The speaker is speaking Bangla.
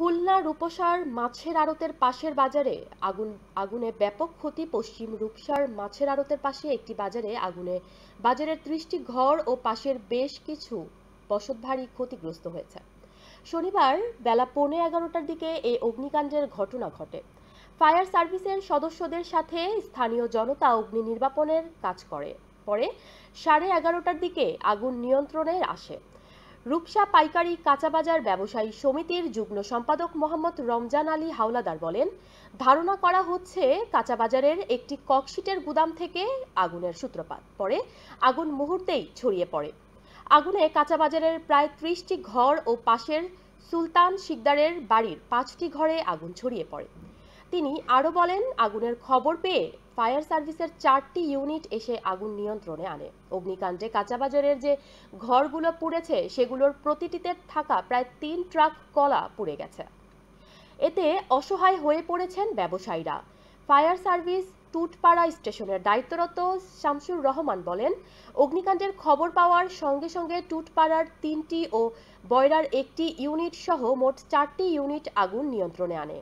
খুলনার রূপসার মাছের আড়তের পাশের বাজারে আগুনে ব্যাপক ক্ষতি। পশ্চিম রূপসার মাছের আড়তের পাশে একটি বাজারে আগুনে বাজারের ৩০টি ঘর ও পাশের বেশ কিছু বসতবাড়ি ক্ষতিগ্রস্ত হয়েছে। শনিবার বেলা 11:15টার দিকে এই অগ্নিকাণ্ডের ঘটনা ঘটে। ফায়ার সার্ভিসের সদস্যদের সাথে স্থানীয় জনতা অগ্নি নির্বাপনের কাজ করে। পরে 11:30টার দিকে আগুন নিয়ন্ত্রণে আসে। রূপসা পাইকারি কাঁচাবাজার ব্যবসায়ী সমিতির যুগ্ম সম্পাদক মোহাম্মদ রমজান আলী হাওলাদার বলেন, ধারণা করা হচ্ছে কাঁচাবাজারের একটি ককশিটের গুদাম থেকে আগুনের সূত্রপাত। পরে আগুন মুহূর্তেই ছড়িয়ে পড়ে। আগুনে কাঁচাবাজারের প্রায় ৩০টি ঘর ও পাশের সুলতান শিকদারের বাড়ির ৫টি ঘরে আগুন ছড়িয়ে পড়ে। তিনি আরও বলেন, আগুনের খবর পেয়ে ফায়ার সার্ভিসের 4টি ইউনিট এসে আগুন নিয়ন্ত্রণে আনে। অগ্নিকাণ্ডে কাঁচাবাজারের যে ঘরগুলো পুড়েছে সেগুলোর প্রতিটিতে থাকা প্রায় 3 ট্রাক কলা পুড়ে গেছে। এতে অসহায় হয়ে পড়েছেন ব্যবসায়ীরা। ফায়ার সার্ভিস টুটপাড়া স্টেশনের দায়িত্বরত শামসুর রহমান বলেন, অগ্নিকাণ্ডের খবর পাওয়ার সঙ্গে সঙ্গে টুটপাড়ার 3টি ও বয়রার 1টি ইউনিট সহ মোট 4টি ইউনিট আগুন নিয়ন্ত্রণে আনে।